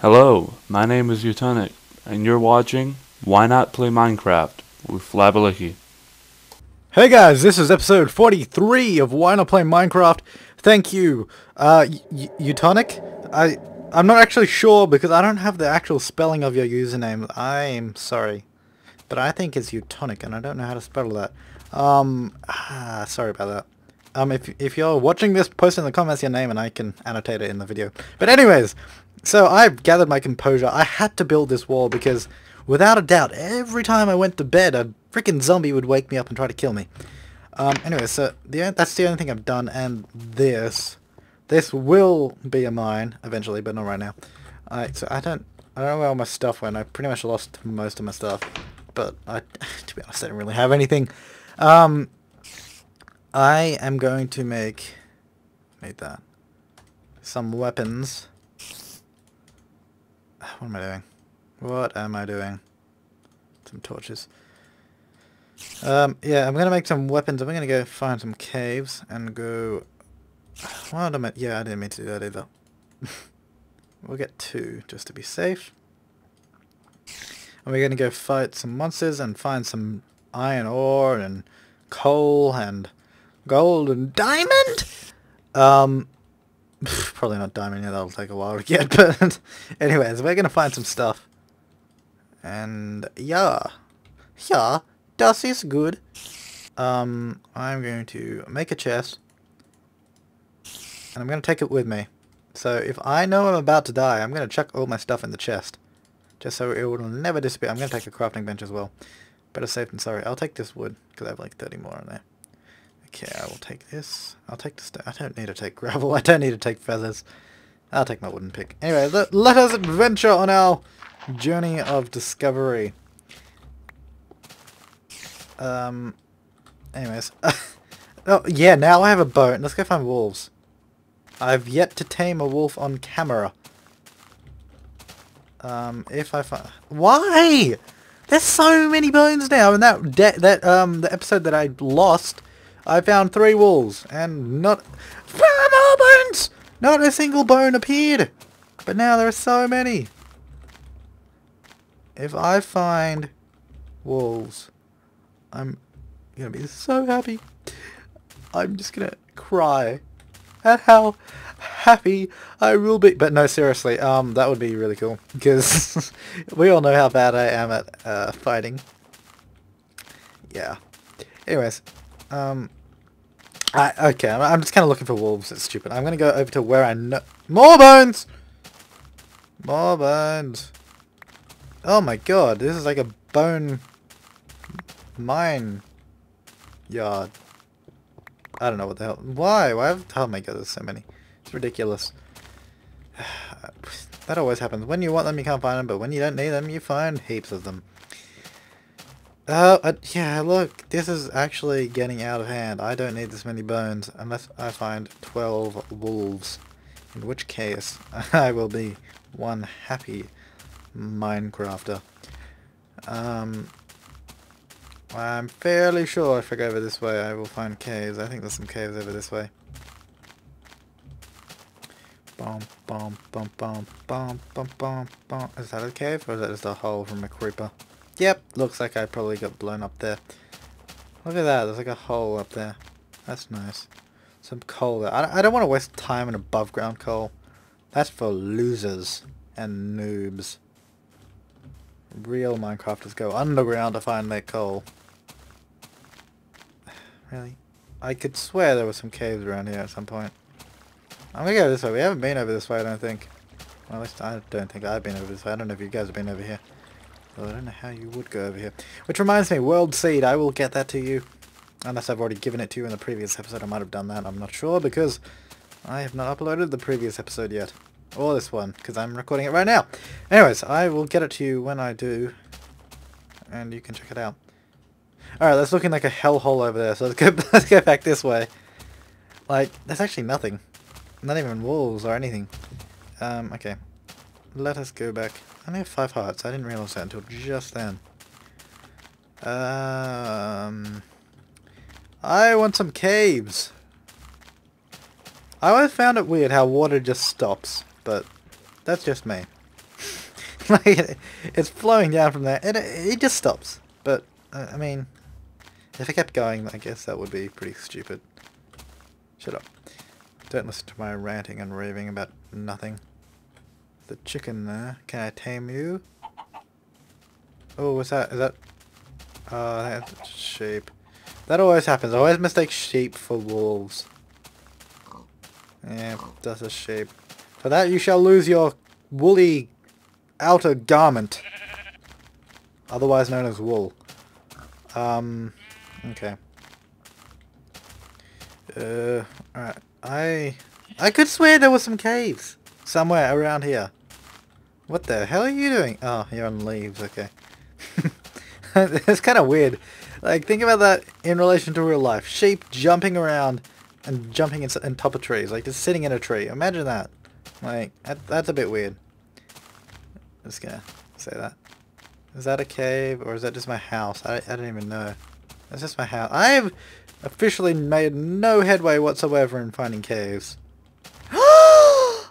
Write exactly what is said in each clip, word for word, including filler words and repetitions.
Hello, my name is Utonic, and you're watching Why Not Play Minecraft with Flabaliki. Hey guys, this is episode forty-three of Why Not Play Minecraft. Thank you, uh, Utonic. I, I'm not actually sure because I don't have the actual spelling of your username. I'm sorry, but I think it's Utonic, and I don't know how to spell that. Um, ah, sorry about that. Um, if, if you're watching this, post in the comments your name and I can annotate it in the video. But anyways, so I've gathered my composure. I had to build this wall because, without a doubt, every time I went to bed, a freaking zombie would wake me up and try to kill me. Um, anyway, so the, that's the only thing I've done, and this. This will be a mine eventually, but not right now. Alright, so I don't, I don't know where all my stuff went. I pretty much lost most of my stuff. But, I, to be honest, I don't really have anything. Um... I am going to make, make that, some weapons. What am I doing? What am I doing? Some torches. Um, yeah, I'm going to make some weapons. I'm going to go find some caves and go... What am I... Yeah, I didn't mean to do that either. We'll get two, just to be safe. And we're going to go fight some monsters and find some iron ore and coal and... gold and diamond? Um, probably not diamond yet, that'll take a while to get, but anyways, we're gonna find some stuff. And, yeah. Yeah, das ist good. Um, I'm going to make a chest. And I'm gonna take it with me. So, if I know I'm about to die, I'm gonna chuck all my stuff in the chest. Just so it will never disappear. I'm gonna take a crafting bench as well. Better safe than sorry. I'll take this wood, because I have like thirty more in there. Okay, I will take this. I'll take this. I don't need to take gravel. I don't need to take feathers. I'll take my wooden pick. Anyway, let, let us adventure on our journey of discovery. Um. Anyways. Oh, yeah, now I have a bow. Let's go find wolves. I've yet to tame a wolf on camera. Um, if I find... Why? There's so many bones now. And that, de that um, the episode that I lost... I found three wolves, and not more bones! Not a single bone appeared! But now there are so many! If I find wolves, I'm gonna be so happy. I'm just gonna cry at how happy I will be. But no, seriously, um, that would be really cool, because we all know how bad I am at uh, fighting. Yeah. Anyways. Um, I, okay, I'm, I'm just kind of looking for wolves, it's stupid. I'm going to go over to where I know- More bones! More bones! Oh my god, this is like a bone mine yard. I don't know what the hell- Why? Why have- Oh my god, there's so many. It's ridiculous. That always happens. When you want them, you can't find them, but when you don't need them, you find heaps of them. Oh, uh, yeah, look, this is actually getting out of hand. I don't need this many bones unless I find twelve wolves, in which case I will be one happy Minecrafter. Um, I'm fairly sure if I go over this way I will find caves. I think there's some caves over this way. Bom, bom, bom, bom, bom, bom, bom, bom. Is that a cave or is that just a hole from a creeper? Yep, looks like I probably got blown up there. Look at that, there's like a hole up there. That's nice. Some coal there. I, I don't want to waste time on above ground coal. That's for losers and noobs. Real Minecrafters go underground to find their coal. Really? I could swear there were some caves around here at some point. I'm gonna go this way. We haven't been over this way, I don't think. Well, at least I don't think I've been over this way. I don't know if you guys have been over here. Well, I don't know how you would go over here. Which reminds me, World Seed, I will get that to you. Unless I've already given it to you in the previous episode, I might have done that, I'm not sure, because I have not uploaded the previous episode yet. Or this one, because I'm recording it right now. Anyways, I will get it to you when I do, and you can check it out. Alright, that's looking like a hellhole over there, so let's go, let's go back this way. Like, there's actually nothing. Not even walls or anything. Um, okay. Let us go back. I only have five hearts. I didn't realize that until just then. Um, I want some caves. I always found it weird how water just stops, but that's just me. Like, it's flowing down from there. It, it just stops. But, uh, I mean, if I kept going, I guess that would be pretty stupid. Shut up. Don't listen to my ranting and raving about nothing. The chicken there. Can I tame you? Oh, what's that? Is that... Oh, that's sheep. That always happens. I always mistake sheep for wolves. Yeah, that's a sheep. For that you shall lose your woolly outer garment. Otherwise known as wool. Um, okay. Uh, alright. I... I could swear there were some caves somewhere around here. What the hell are you doing? Oh, you're on leaves, okay. It's kind of weird. Like, think about that in relation to real life. Sheep jumping around and jumping in, in top of trees. Like, just sitting in a tree. Imagine that. Like, that, that's a bit weird. I'm just gonna say that. Is that a cave or is that just my house? I, I don't even know. That's just my house. I have officially made no headway whatsoever in finding caves. Ah!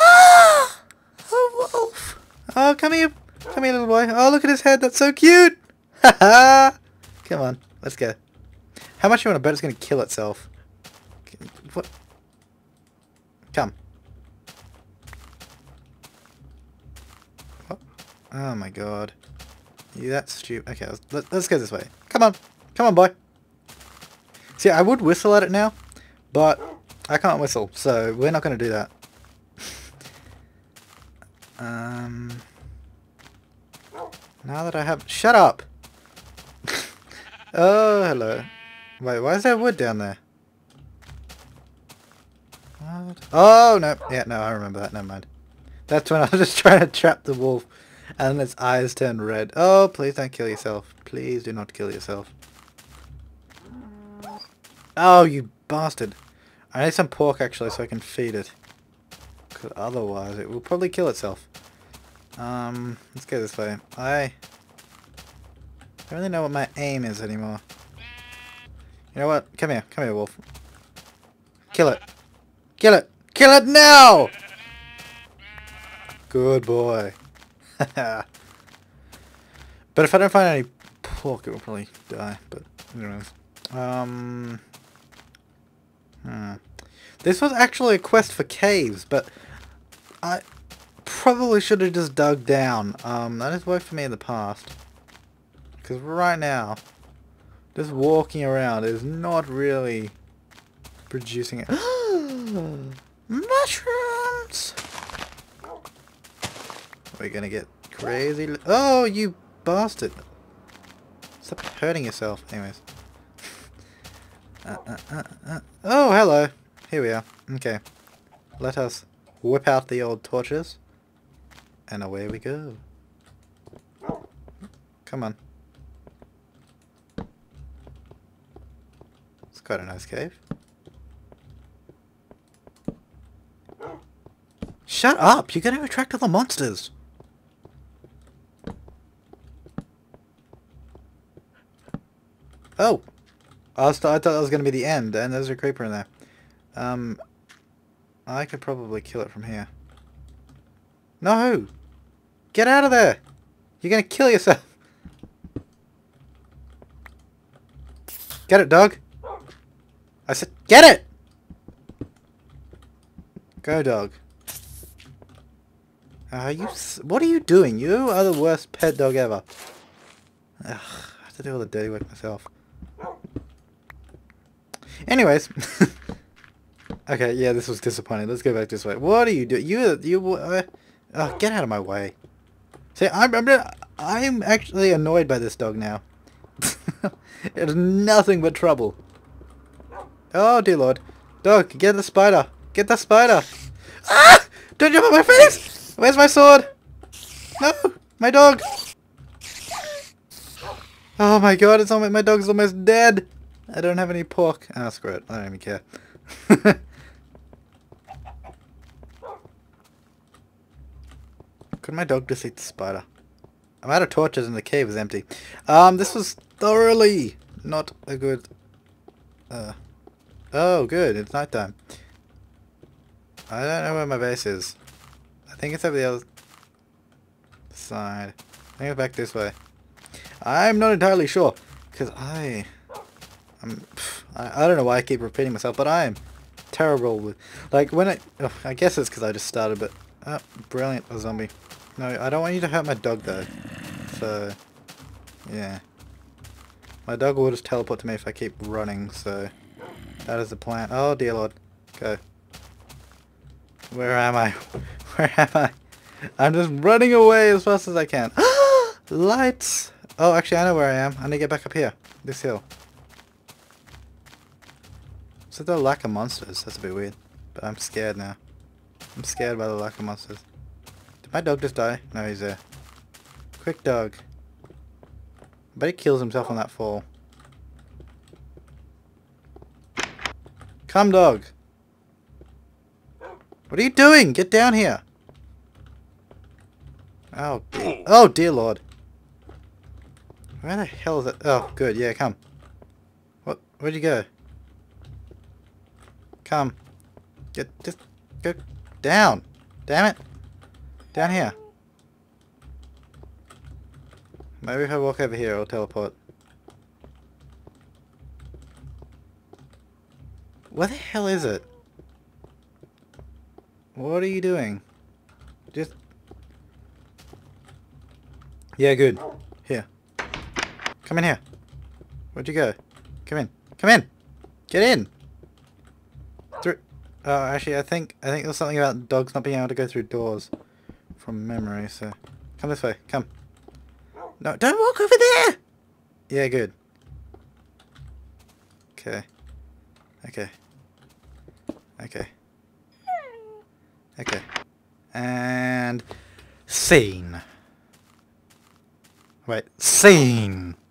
A wolf! Oh, come here. Come here, little boy. Oh, look at his head. That's so cute. Ha ha! Come on. Let's go. How much you want to bet it's going to kill itself? What? Come. What? Oh my god. You that stupid. Okay, let's, let's go this way. Come on. Come on, boy. See, I would whistle at it now, but I can't whistle, so we're not going to do that. um... Now that I have... Shut up! Oh, hello. Wait, why is there wood down there? What? Oh, no. Yeah, no, I remember that. Never mind. That's when I was just trying to trap the wolf. And its eyes turned red. Oh, please don't kill yourself. Please do not kill yourself. Oh, you bastard. I need some pork, actually, so I can feed it. Because otherwise, it will probably kill itself. Um, let's go this way. I don't really know what my aim is anymore. You know what? Come here. Come here, wolf. Kill it. Kill it. Kill it now! Good boy. But if I don't find any pork, it will probably die. But, anyways. Um, hmm. This was actually a quest for caves, but I... probably should have just dug down. Um, that has worked for me in the past. Because right now, just walking around is not really producing it. Mushrooms! We're gonna get crazy. Li oh, you bastard! Stop hurting yourself. Anyways. uh, uh, uh, uh. Oh, hello. Here we are. Okay. Let us whip out the old torches. And away we go. Come on. It's quite a nice cave. Shut up! You're going to attract other monsters! Oh! I, was th I thought that was going to be the end, and there's a creeper in there. Um, I could probably kill it from here. No! Get out of there! You're gonna kill yourself! Get it, dog! I said, get it! Go, dog. Are you... What are you doing? You are the worst pet dog ever. Ugh, I have to do all the dirty work myself. Anyways... Okay, yeah, this was disappointing. Let's go back this way. What are you doing? You... you uh, Oh, get out of my way. See, I'm, I'm, I'm actually annoyed by this dog now. It's nothing but trouble. Oh, dear lord. Dog, get the spider. Get the spider. Ah! Don't jump on my face! Where's my sword? No! My dog! Oh my god, it's almost, my dog's almost dead. I don't have any pork. Ah, oh, screw it. I don't even care. Could my dog just eat the spider? I'm out of torches and the cave is empty. Um, this was thoroughly not a good... Uh, oh, good. It's nighttime. I don't know where my base is. I think it's over the other... the side. I go back this way. I'm not entirely sure, because I, I'm, I, I don't know why I keep repeating myself, but I am terrible with, like, when I, oh, I guess it's because I just started, but, oh, brilliant, a zombie. No, I don't want you to hurt my dog, though, so, yeah. My dog will just teleport to me if I keep running, so, that is the plan. Oh, dear Lord, go. Where am I? Where am I? I'm just running away as fast as I can. Lights! Oh, actually, I know where I am. I need to get back up here. This hill. So the lack of monsters. That's a bit weird. But I'm scared now. I'm scared by the lack of monsters. Did my dog just die? No, he's there. Quick dog. I bet he kills himself on that fall. Come, dog! What are you doing? Get down here! Oh, dear. Oh, dear Lord. Where the hell is that? Oh, good. Yeah, come. What? Where'd you go? Come. Get, just go down. Damn it. Down here. Maybe if I walk over here, it'll teleport. Where the hell is it? What are you doing? Just... Yeah, good. Here. Come in here. Where'd you go? Come in. Come in! Get in! Through... Oh, actually, I think... I think there's something about dogs not being able to go through doors. From memory, so... Come this way. Come. No, don't walk over there! Yeah, good. Okay. Okay. Okay. Okay. And... Scene. Wait, scene!